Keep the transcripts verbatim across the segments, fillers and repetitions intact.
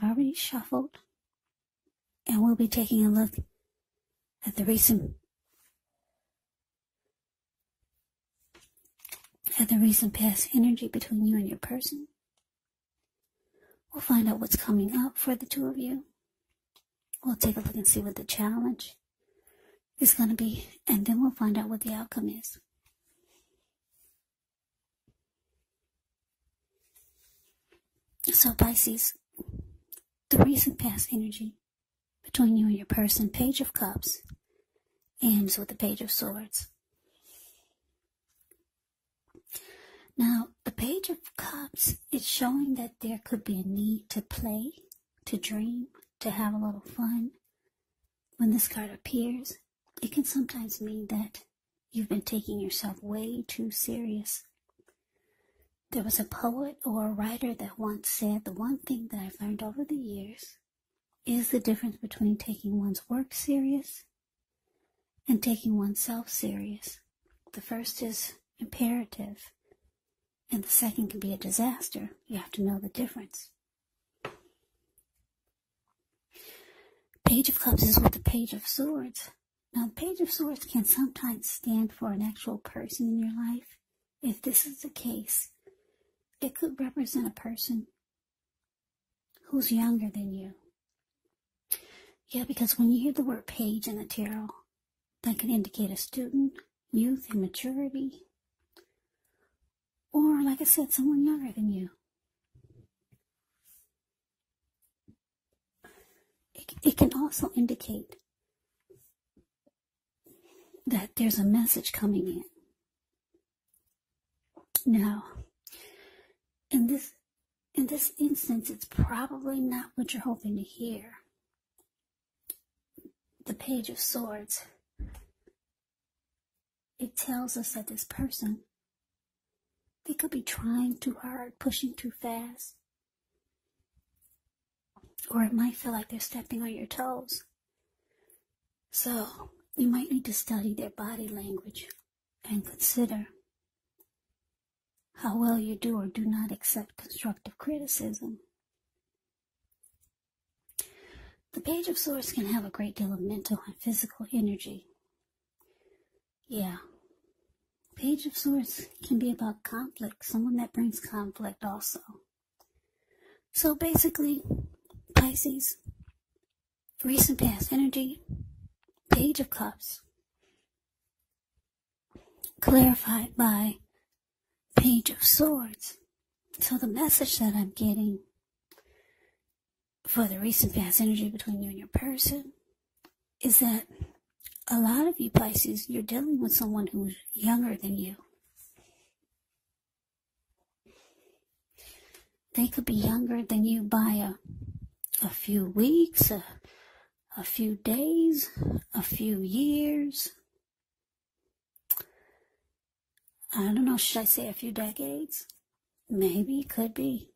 I've already shuffled, and we'll be taking a look at the recent at the recent past energy between you and your person. We'll find out what's coming up for the two of you. We'll take a look and see what the challenge is going to be, and then we'll find out what the outcome is. So Pisces, the recent past energy between you and your person, Page of Cups, ends with the Page of Swords. Now, the Page of Cups is showing that there could be a need to play, to dream, to have a little fun. When this card appears, it can sometimes mean that you've been taking yourself way too serious. There was a poet or a writer that once said, the one thing that I've learned over the years is the difference between taking one's work serious and taking oneself serious. The first is imperative, and the second can be a disaster. You have to know the difference. Page of Cups is with the Page of Swords. Now, the Page of Swords can sometimes stand for an actual person in your life. If this is the case, it could represent a person who's younger than you. Yeah, because when you hear the word page in the tarot, that can indicate a student, youth, and maturity. Or, like I said, someone younger than you. It, it can also indicate that there's a message coming in. Now, In this, in this instance, it's probably not what you're hoping to hear. The Page of Swords, it tells us that this person, they could be trying too hard, pushing too fast. Or it might feel like they're stepping on your toes. So, you might need to study their body language and consider how well you do or do not accept constructive criticism. The Page of Swords can have a great deal of mental and physical energy. Yeah. Page of Swords can be about conflict, someone that brings conflict also. So basically, Pisces, recent past energy, Page of Cups, clarified by Page of Swords. So the message that I'm getting for the recent past energy between you and your person is that a lot of you Pisces, you're dealing with someone who's younger than you. They could be younger than you by a, a few weeks, a, a few days, a few years. I don't know, should I say a few decades? Maybe, could be.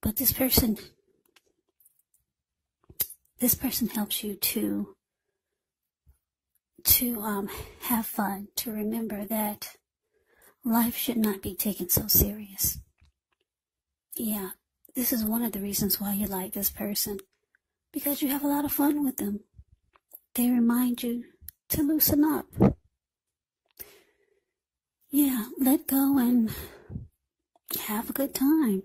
But this person, this person helps you to, to um, have fun, to remember that life should not be taken so serious. Yeah, this is one of the reasons why you like this person, because you have a lot of fun with them. They remind you to loosen up. Yeah, let go and have a good time.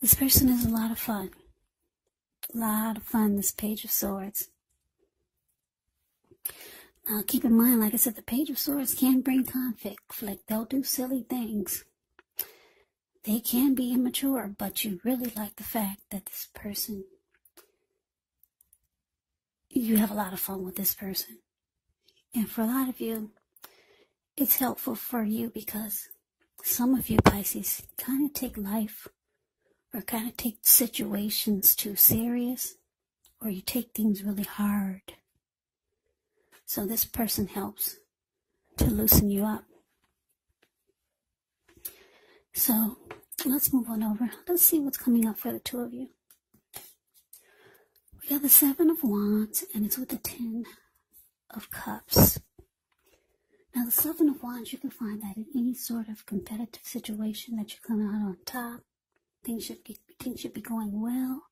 This person is a lot of fun. A lot of fun, this Page of Swords. Now, keep in mind, like I said, the Page of Swords can bring conflict. Like, they'll do silly things. They can be immature, but you really like the fact that this person, you have a lot of fun with this person. And for a lot of you, it's helpful for you because some of you Pisces kind of take life or kind of take situations too serious, or you take things really hard. So this person helps to loosen you up. So let's move on over. Let's see what's coming up for the two of you. We got the Seven of Wands, and it's with the Ten of Cups. Now, the Seven of Wands, you can find that in any sort of competitive situation that you come out on top. Things should be, things should be going well.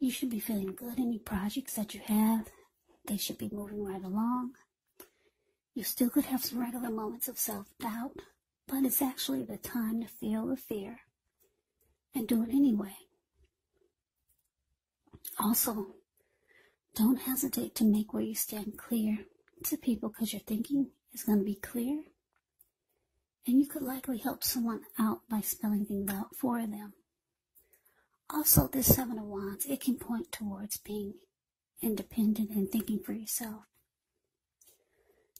You should be feeling good. Any projects that you have, they should be moving right along. You still could have some regular moments of self-doubt, but it's actually the time to feel the fear and do it anyway. Also, don't hesitate to make where you stand clear to people, because your thinking is going to be clear. And you could likely help someone out by spelling things out for them. Also, this Seven of Wands, it can point towards being independent and thinking for yourself.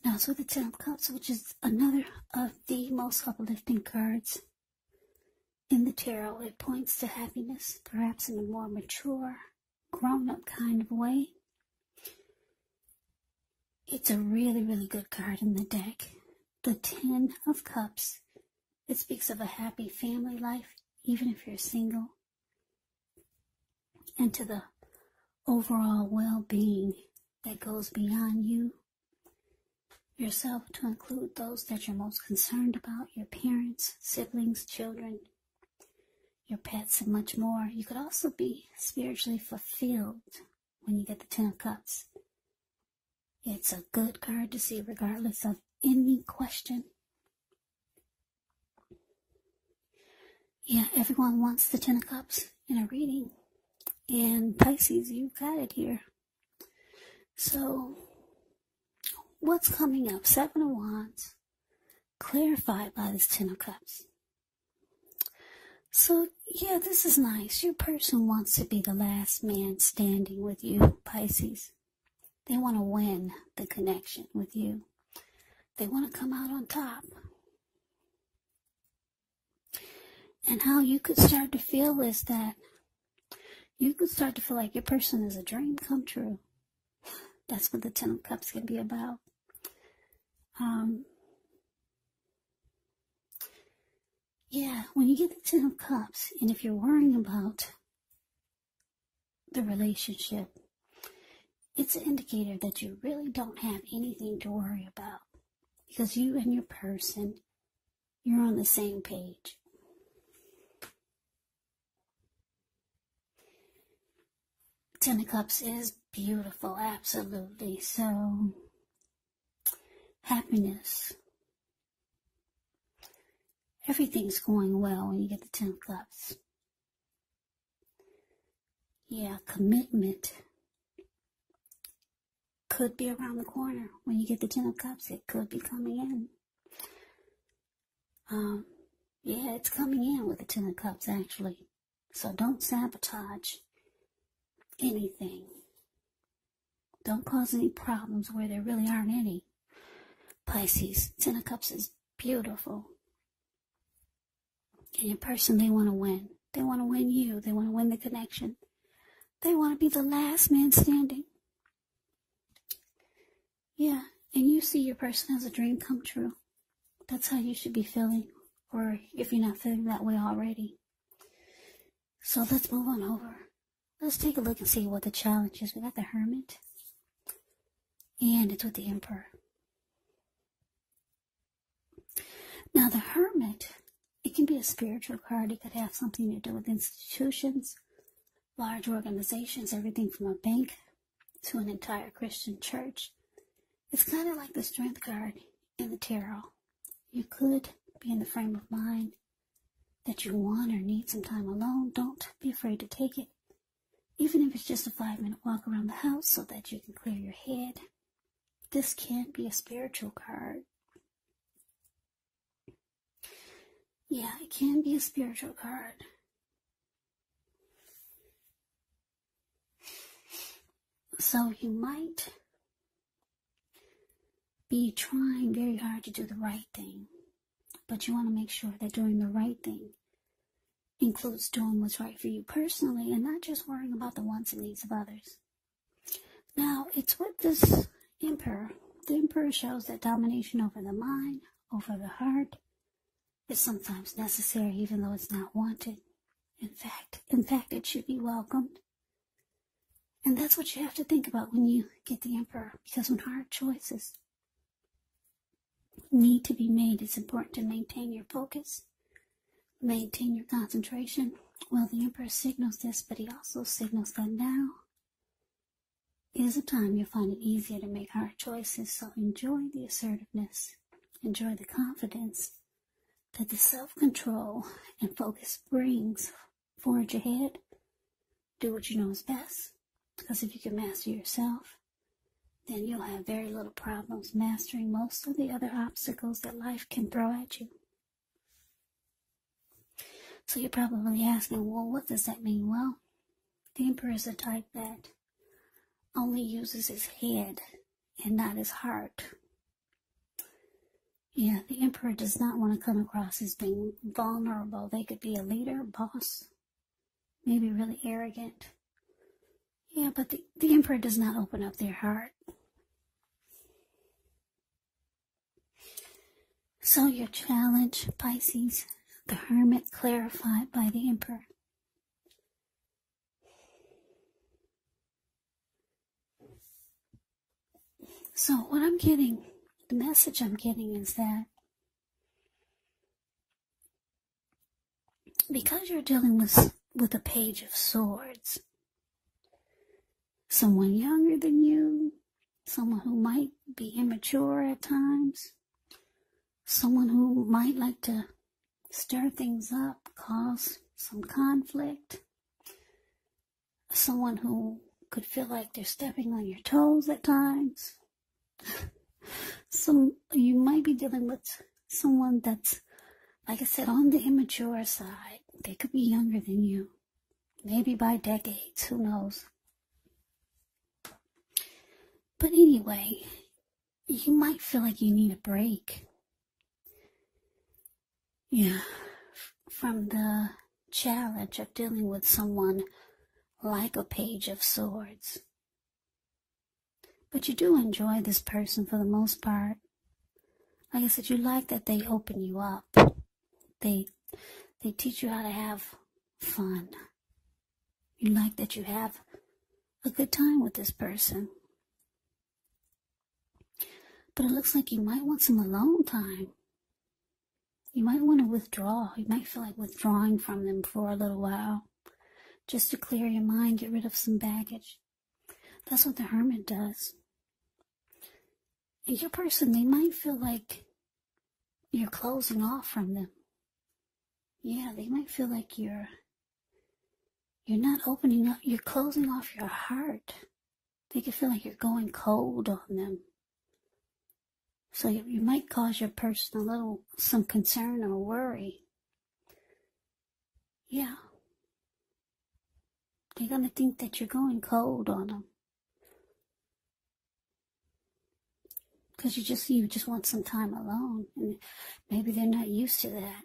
Now, so the Ten of Cups, which is another of the most uplifting cards in the tarot, it points to happiness, perhaps in a more mature, grown-up kind of way. It's a really, really good card in the deck. The Ten of Cups, it speaks of a happy family life, even if you're single, and to the overall well-being that goes beyond you, yourself, to include those that you're most concerned about, your parents, siblings, children, your pets, and much more. You could also be spiritually fulfilled when you get the Ten of Cups. It's a good card to see regardless of any question. Yeah, everyone wants the Ten of Cups in a reading. And Pisces, you got it here. So, what's coming up? Seven of Wands, clarified by this Ten of Cups. So, yeah, this is nice. Your person wants to be the last man standing with you, Pisces. They want to win the connection with you. They want to come out on top. And how you could start to feel is that you could start to feel like your person is a dream come true. That's what the Ten of Cups can be about. Um, yeah, when you get the Ten of Cups, and if you're worrying about the relationship, it's an indicator that you really don't have anything to worry about. Because you and your person, you're on the same page. Ten of Cups is beautiful, absolutely. So, happiness. Everything's going well when you get the Ten of Cups. Yeah, commitment could be around the corner. When you get the Ten of Cups, it could be coming in. Um, yeah, it's coming in with the Ten of Cups, actually. So don't sabotage anything. Don't cause any problems where there really aren't any. Pisces, Ten of Cups is beautiful. And your person, they want to win. They want to win you. They want to win the connection. They want to be the last man standing. Yeah, and you see your person as a dream come true. That's how you should be feeling, or if you're not feeling that way already. So let's move on over. Let's take a look and see what the challenge is. We got the Hermit, and it's with the Emperor. Now the Hermit, it can be a spiritual card. It could have something to do with institutions, large organizations, everything from a bank to an entire Christian church. It's kind of like the Strength card in the tarot. You could be in the frame of mind that you want or need some time alone. Don't be afraid to take it, even if it's just a five-minute walk around the house so that you can clear your head. This can be a spiritual card. Yeah, it can be a spiritual card. So you might be trying very hard to do the right thing, but you want to make sure that doing the right thing includes doing what's right for you personally and not just worrying about the wants and needs of others. Now, it's with this Emperor. The Emperor shows that domination over the mind, over the heart, is sometimes necessary even though it's not wanted. In fact, in fact, it should be welcomed. And that's what you have to think about when you get the Emperor, because when hard choices need to be made, it's important to maintain your focus, maintain your concentration. Well, the Emperor signals this, but he also signals that now is a time you'll find it easier to make hard choices, so enjoy the assertiveness, enjoy the confidence that the self-control and focus brings. Forge ahead, do what you know is best, because if you can master yourself, then you'll have very little problems mastering most of the other obstacles that life can throw at you. So you're probably asking, well, what does that mean? Well, the Emperor is a type that only uses his head and not his heart. Yeah, the Emperor does not want to come across as being vulnerable. They could be a leader, boss, maybe really arrogant. Yeah, but the, the Emperor does not open up their heart. So your challenge, Pisces, the Hermit, clarified by the Emperor. So what I'm getting, the message I'm getting is that because you're dealing with, with a Page of Swords, someone younger than you, someone who might be immature at times, someone who might like to stir things up, cause some conflict, someone who could feel like they're stepping on your toes at times. So you might be dealing with someone that's, like I said, on the immature side. They could be younger than you, maybe by decades, who knows. But anyway, you might feel like you need a break. Yeah, from the challenge of dealing with someone like a Page of Swords. But you do enjoy this person for the most part. Like I said, you like that they open you up. They they teach you how to have fun. You like that you have a good time with this person. But it looks like you might want some alone time. You might want to withdraw. You might feel like withdrawing from them for a little while, just to clear your mind, get rid of some baggage. That's what the Hermit does. And your person, they might feel like you're closing off from them. Yeah, they might feel like you're you're not opening up, you're closing off your heart. They could feel like you're going cold on them. So you, you might cause your person a little, some concern or worry. Yeah. They're going to think that you're going cold on them. Because you just, you just want some time alone. And maybe they're not used to that.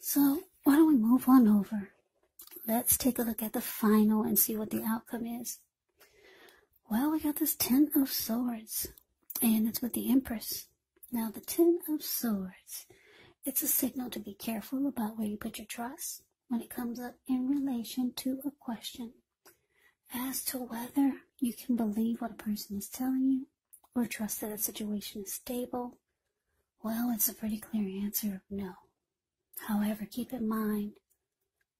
So why don't we move on over? Let's take a look at the final and see what the outcome is. Well, we got this Ten of Swords. And it's with the Empress. Now, the Ten of Swords. It's a signal to be careful about where you put your trust when it comes up in relation to a question as to whether you can believe what a person is telling you or trust that a situation is stable. Well, it's a pretty clear answer of no. However, keep in mind,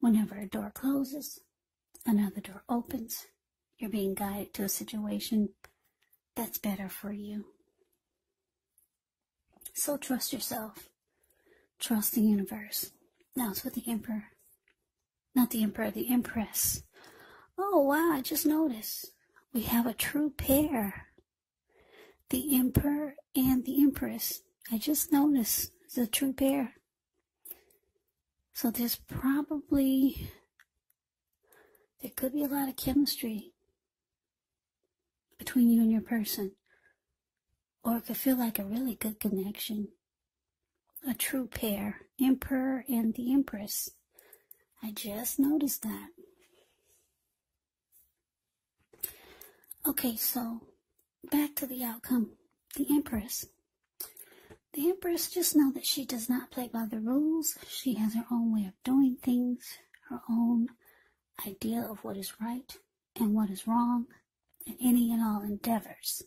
whenever a door closes, another door opens. You're being guided to a situation that's better for you. So trust yourself. Trust the universe. Now it's with the Emperor. Not the Emperor, the Empress. Oh, wow, I just noticed. We have a true pair. The Emperor and the Empress. I just noticed it's a true pair. So there's probably, there could be a lot of chemistry between you and your person. Or it could feel like a really good connection. A true pair. Emperor and the Empress. I just noticed that. Okay, so back to the outcome. The Empress. The Empress, just know that she does not play by the rules. She has her own way of doing things, her own idea of what is right and what is wrong in any and all endeavors.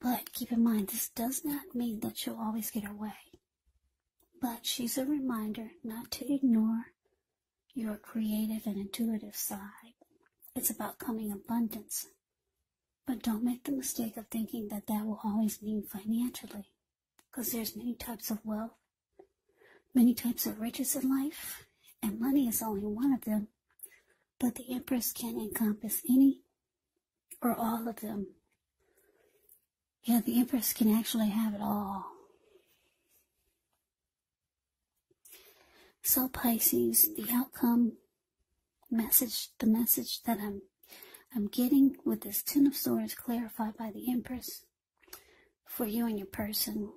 But keep in mind, this does not mean that she'll always get her way. But she's a reminder not to ignore your creative and intuitive side. It's about coming abundance. But don't make the mistake of thinking that that will always mean financially, because there's many types of wealth, many types of riches in life, and money is only one of them. But the Empress can encompass any or all of them. Yeah, the Empress can actually have it all. So Pisces, the outcome message, the message that I'm I'm getting with this Ten of Swords clarified by the Empress for you and your person.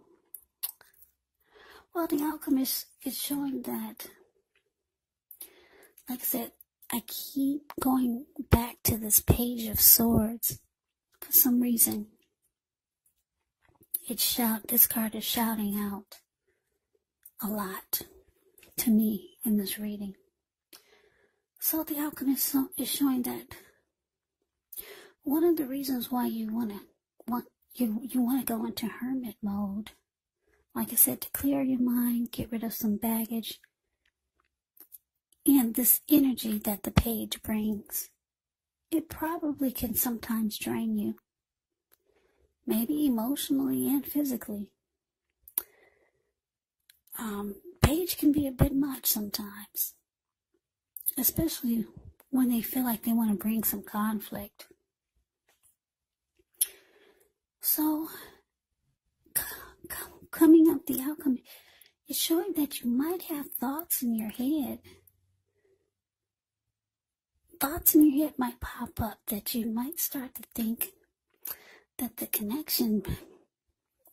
Well, the outcome is, is showing that, like I said, I keep going back to this Page of Swords. For some reason, it's shout, this card is shouting out a lot to me in this reading. So the outcome is, so, is showing that one of the reasons why you wanna want you you wanna go into hermit mode, like I said, to clear your mind, get rid of some baggage, and this energy that the page brings, it probably can sometimes drain you, maybe emotionally and physically. Um, page can be a bit much sometimes, especially when they feel like they want to bring some conflict. So, coming up, the outcome is showing that you might have thoughts in your head. Thoughts in your head might pop up that you might start to think that the connection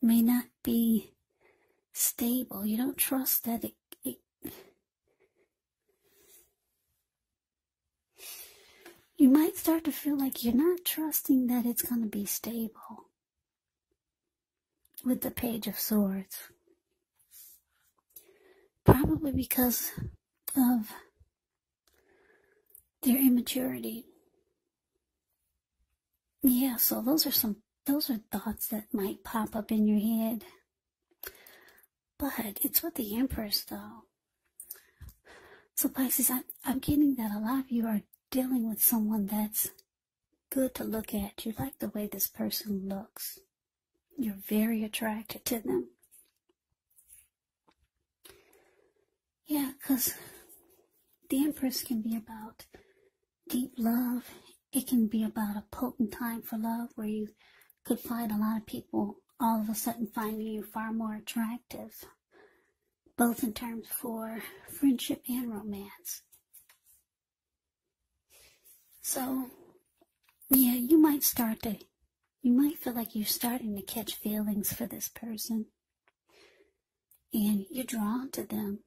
may not be stable. You don't trust that it, it you might start to feel like you're not trusting that it's going to be stable. With the Page of Swords, probably because of their immaturity. Yeah, so those are some, those are thoughts that might pop up in your head. But it's with the Empress, though. So Pisces, I, I'm getting that a lot of you are dealing with someone that's good to look at. You like the way this person looks. You're very attracted to them. Yeah, because the Empress can be about deep love. It can be about a potent time for love where you could find a lot of people all of a sudden finding you far more attractive, both in terms for friendship and romance. So, yeah, you might start to You might feel like you're starting to catch feelings for this person. And you're drawn to them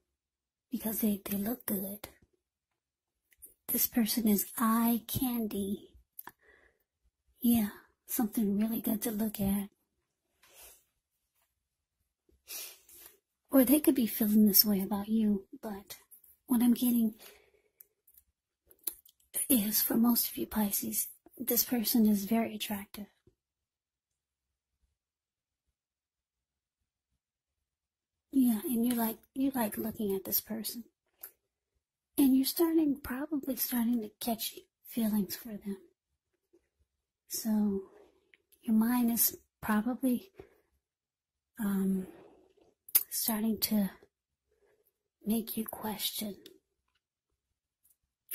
because they, they look good. This person is eye candy. Yeah, something really good to look at. Or they could be feeling this way about you, but what I'm getting is, for most of you Pisces, this person is very attractive. Yeah, and you like you like looking at this person. And you're starting, probably starting to catch feelings for them. So your mind is probably um, starting to make you question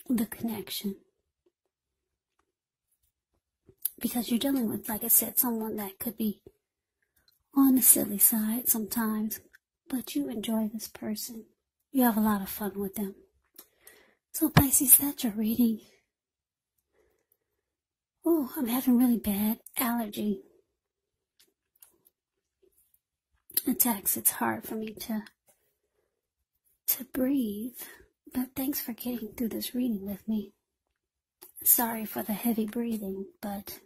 the connection. Because you're dealing with, like I said, someone that could be on the silly side sometimes. But you enjoy this person. You have a lot of fun with them. So Pisces, that's your reading. Oh, I'm having really bad allergy attacks. It's hard for me to to breathe. But thanks for getting through this reading with me. Sorry for the heavy breathing, but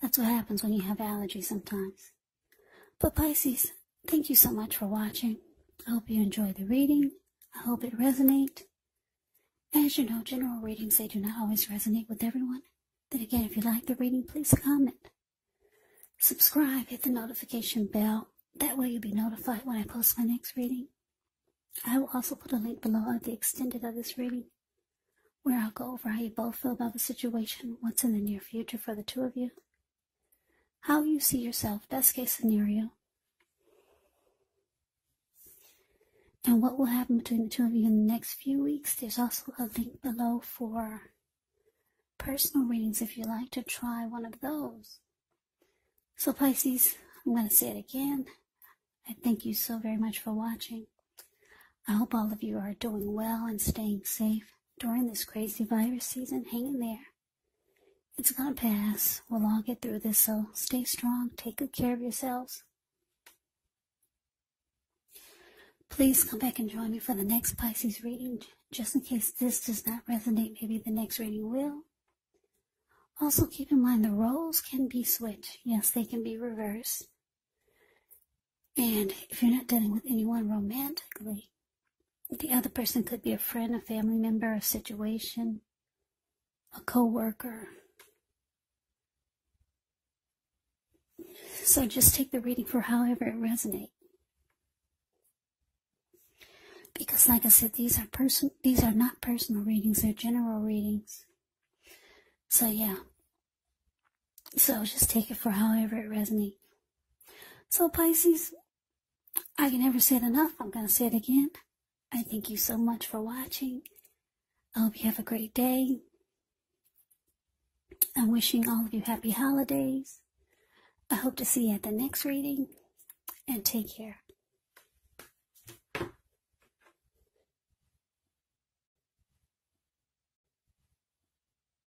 that's what happens when you have allergies sometimes. But Pisces, thank you so much for watching. I hope you enjoy the reading. I hope it resonates. As you know, general readings, they do not always resonate with everyone. Then again, if you like the reading, please comment. Subscribe, hit the notification bell. That way you'll be notified when I post my next reading. I will also put a link below of the extended of this reading, where I'll go over how you both feel about the situation, what's in the near future for the two of you, how you see yourself, best case scenario, and what will happen between the two of you in the next few weeks. There's also a link below for personal readings if you'd like to try one of those. So Pisces, I'm going to say it again. I thank you so very much for watching. I hope all of you are doing well and staying safe during this crazy virus season. Hang in there. It's going to pass. We'll all get through this, so stay strong. Take good care of yourselves. Please come back and join me for the next Pisces reading, just in case this does not resonate. Maybe the next reading will. Also, keep in mind the roles can be switched. Yes, they can be reversed. And if you're not dealing with anyone romantically, the other person could be a friend, a family member, a situation, a co-worker. So just take the reading for however it resonates. Because like I said, these are person these are not personal readings, they're general readings. So yeah. So just take it for however it resonates. So Pisces, I can never say it enough. I'm gonna say it again. I thank you so much for watching. I hope you have a great day. I'm wishing all of you happy holidays. I hope to see you at the next reading, and take care.